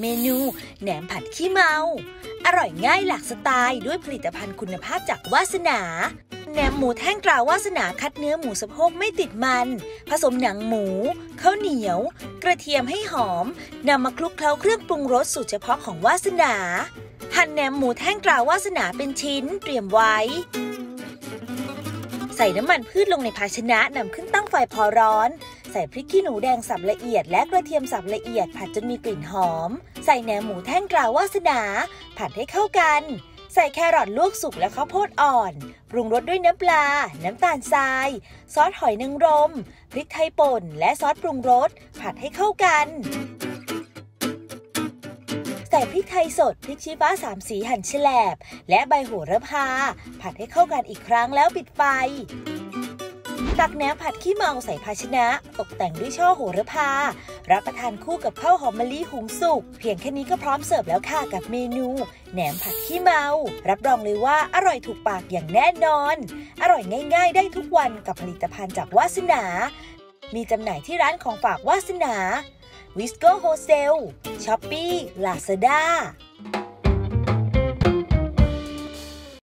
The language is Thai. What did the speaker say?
เมนูแหนมผัดขี้เมาอร่อยง่ายหลากสไตล์ด้วยผลิตภัณฑ์คุณภาพจากวาสนาแหนมหมูแท่งตราวาสนาคัดเนื้อหมูสะโพกไม่ติดมันผสมหนังหมูข้าวเหนียวกระเทียมให้หอมนำมาคลุกเคล้าเครื่องปรุงรสสูตรเฉพาะของวาสนาหั่นแหนมหมูแท่งตราวาสนาเป็นชิ้นเตรียมไว้ใส่น้ำมันพืชลงในภาชนะนำขึ้นตั้งไฟพอร้อนใส่พริกขี้หนูแดงสับละเอียดและกระเทียมสับละเอียดผัดจนมีกลิ่นหอมใส่แหนมหมูแท่งตราวาสนาผัดให้เข้ากันใส่แครอทลวกสุกและข้าวโพดอ่อนปรุงรสด้วยน้ำปลาน้ำตาลทรายซอสหอยนางรมพริกไทยป่นและซอสปรุงรสผัดให้เข้ากันใส่พริกไทยสดพริกชี้ฟ้า3สีหั่นแฉลบและใบโหระพาผัดให้เข้ากันอีกครั้งแล้วปิดไฟตักแหนมผัดขี้เมาใส่ภาชนะตกแต่งด้วยช่อโหระพารับประทานคู่กับข้าวหอมมะลิหุงสุกเพียงแค่นี้ก็พร้อมเสิร์ฟแล้วค่ะกับเมนูแหนมผัดขี้เมารับรองเลยว่าอร่อยถูกปากอย่างแน่นอนอร่อยง่ายๆได้ทุกวันกับผลิตภัณฑ์จากวาสนามีจำหน่ายที่ร้านของฝากวาสนาวิสโก้โฮเซลช้อปปี้ลาซาด้า